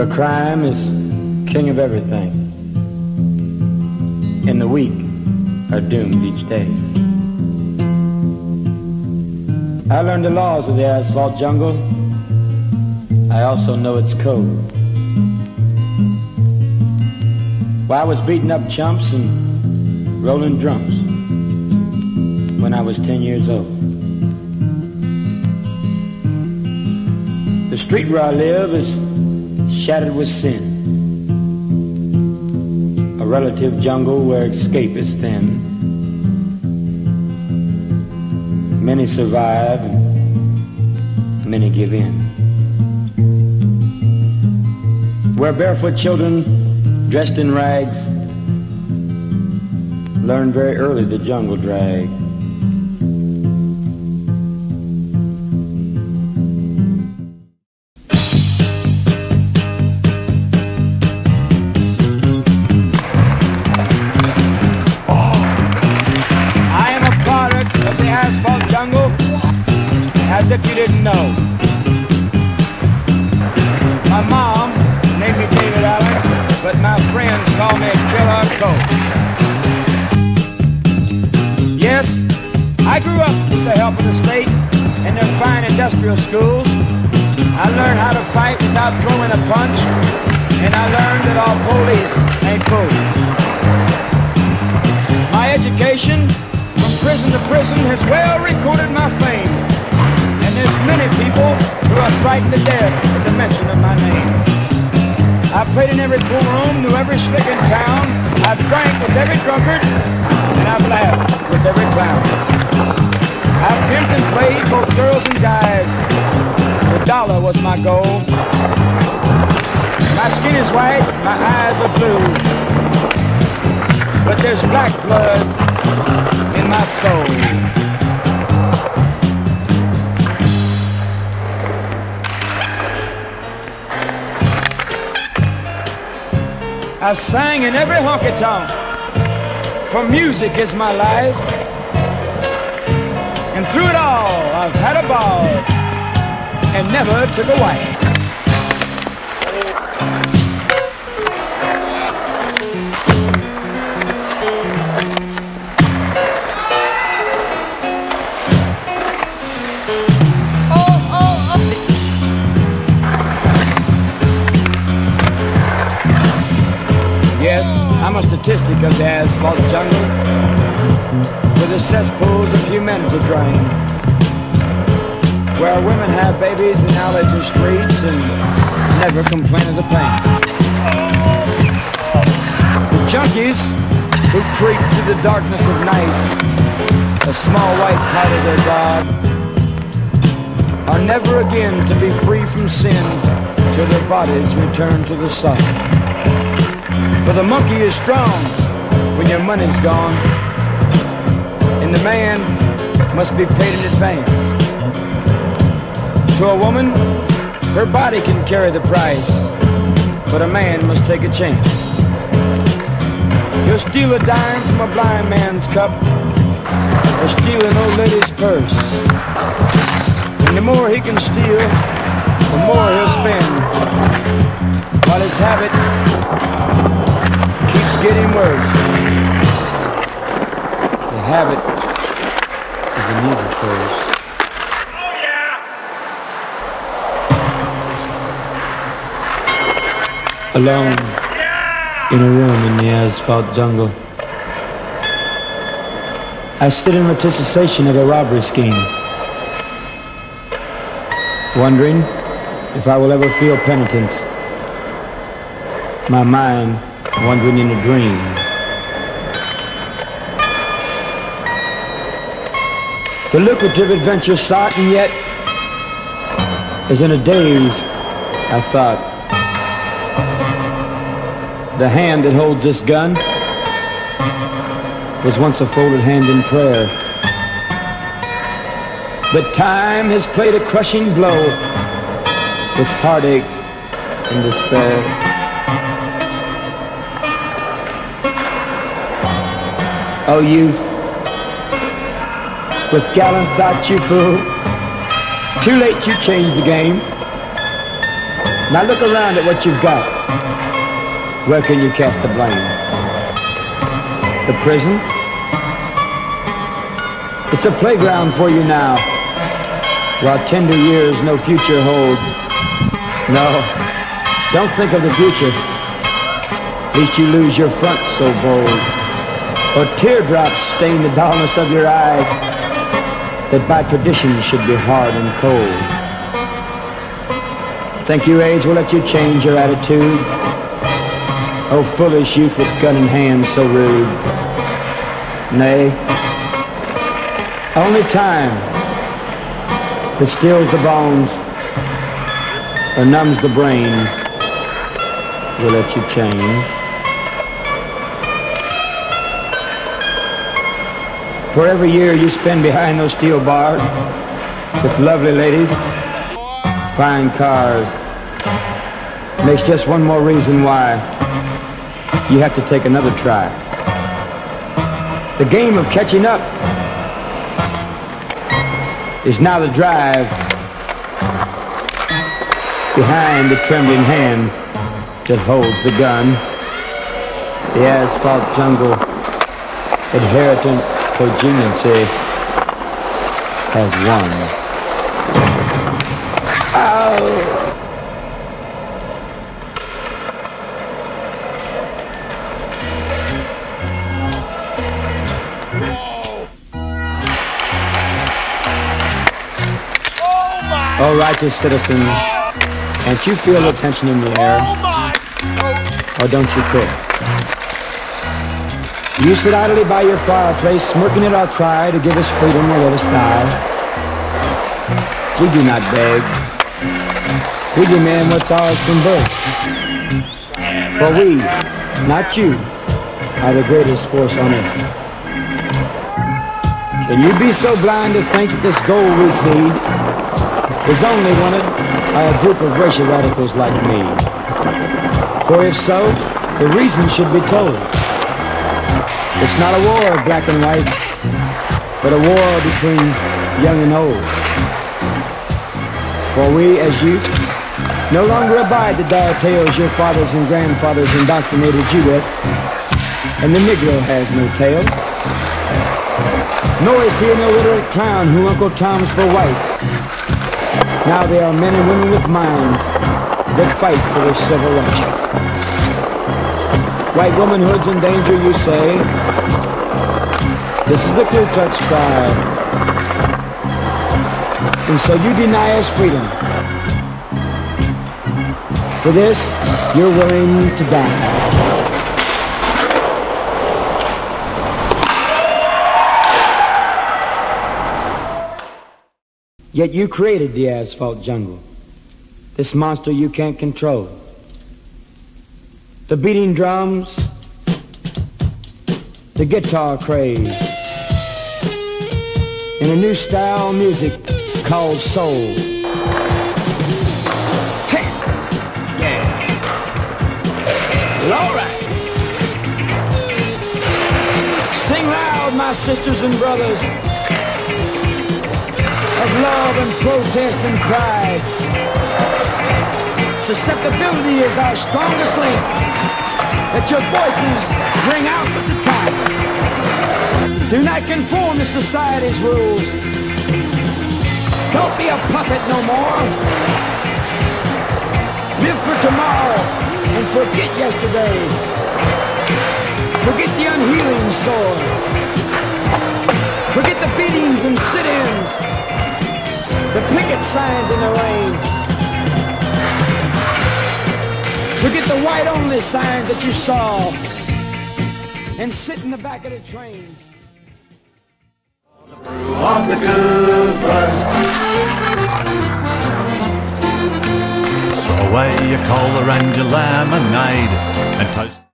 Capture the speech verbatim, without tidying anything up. For crime is king of everything, and the weak are doomed each day. I learned the laws of the asphalt jungle. I also know its code. Well, I was beating up chumps and rolling drums when I was ten years old. The street where I live is shattered with sin, a relative jungle where escape is thin. Many survive and many give in. Where barefoot children dressed in rags learn very early the jungle drag. As if you didn't know. My mom named me David Allen, but my friends call me Killer Cole. Yes, I grew up with the help of the state and their fine industrial schools. I learned how to fight without throwing a punch, and I learned that all police ain't fools. My education from prison to prison has well recorded my fame. There's many people who are frightened to death at the mention of my name. I played in every pool room, knew every slick in town. I drank with every drunkard, and I've laughed with every clown. I've pimped and played both girls and guys. The dollar was my goal. My skin is white, my eyes are blue. But there's black blood in my soul. I sang in every honky-tonk, for music is my life. And through it all, I've had a ball, and never took a wife. Yes, I'm a statistic of the asphalt jungle, with the cesspools of humanity drained, where women have babies and now they in streets and never complain of the pain. The junkies who creep to the darkness of night, a small white part of their God, are never again to be free from sin till their bodies return to the sun. For the monkey is strong when your money's gone, and the man must be paid in advance. To a woman, her body can carry the price, but a man must take a chance. You'll steal a dime from a blind man's cup, or steal an old lady's purse. And the more he can steal, the more he'll spend, while his habit getting worse. The habit is an evil curse. Oh yeah! Alone, yeah! In a room in the asphalt jungle, I stood in anticipation of a robbery scheme, wondering if I will ever feel penitence. My mind wandering in a dream. The lucrative adventure sought, and yet, as in a daze, I thought, the hand that holds this gun was once a folded hand in prayer. But time has played a crushing blow with heartaches and despair. Oh youth, with gallant thoughts you fool, too late you changed the game. Now look around at what you've got. Where can you cast the blame? The prison? It's a playground for you now, while tender years no future hold. No, don't think of the future, lest you lose your front so bold, or teardrops stain the dullness of your eyes, that by tradition should be hard and cold. Think your age will let you change your attitude? Oh, foolish youth with gun in hand so rude. Nay, only time that stills the bones or numbs the brain will let you change. For every year you spend behind those steel bars with lovely ladies, fine cars, makes just one more reason why you have to take another try. The game of catching up is now the drive behind the trembling hand that holds the gun. The asphalt jungle, inheritance, cogenancy has won. Oh, righteous citizen, can't you feel the tension in the air? Or don't you care? You sit idly by your fireplace, smirking at our cry to give us freedom or let us die. We do not beg. We demand what's ours from birth. For we, not you, are the greatest force on earth. Can you be so blind to think that this goal we see is only wanted by a group of racial radicals like me? For if so, the reason should be told. It's not a war of black and white, but a war between young and old. For we, as youth, no longer abide the dire tales your fathers and grandfathers indoctrinated you with, and the Negro has no tail. Nor is he an illiterate clown who Uncle Tom's for white. Now they are men and women with minds that fight for their civil rights. White womanhood's in danger, you say? This is the Ku Klux Klan. And so you deny us freedom. For this, you're willing to die. Yet you created the asphalt jungle, this monster you can't control. The beating drums, the guitar craze, and a new style of music called soul. Hey! Yeah! Well, all right! Sing loud, my sisters and brothers, of love and protest and pride. Susceptibility is our strongest link. Let your voices ring out with the tide. Do not conform to society's rules. Don't be a puppet no more. Live for tomorrow and forget yesterday. Forget the unhealing sword. Forget the beatings and sit-ins, the picket signs in the rain. Forget the white-only signs that you saw and sit in the back of the trains. On the good bus. Throw away your cola and your lemonade and toast.